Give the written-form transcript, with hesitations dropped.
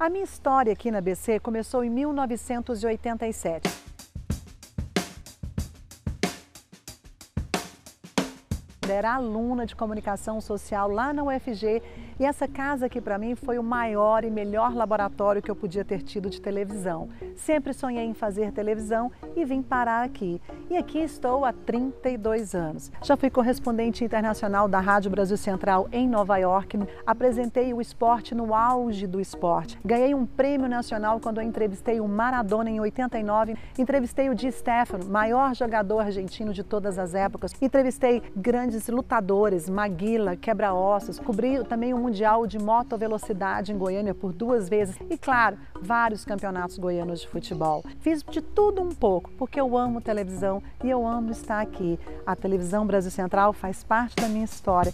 A minha história aqui na BC começou em 1987. Era aluna de comunicação social lá na UFG e essa casa aqui para mim foi o maior e melhor laboratório que eu podia ter tido de televisão. Sempre sonhei em fazer televisão e vim parar aqui. E aqui estou há 32 anos. Já fui correspondente internacional da Rádio Brasil Central em Nova York, apresentei o esporte no auge do esporte. Ganhei um prêmio nacional quando eu entrevistei o Maradona em 89, entrevistei o Di Stefano, maior jogador argentino de todas as épocas, entrevistei grandes lutadores, Maguila, Quebra-Ossos, cobri também o Mundial de Motovelocidade em Goiânia por 2 vezes e, claro, vários campeonatos goianos de futebol. Fiz de tudo um pouco, porque eu amo televisão e eu amo estar aqui. A Televisão Brasil Central faz parte da minha história.